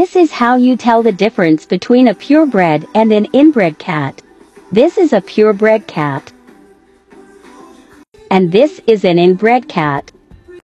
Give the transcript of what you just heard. This is how you tell the difference between a purebred and an inbred cat. This is a purebred cat. And this is an inbred cat.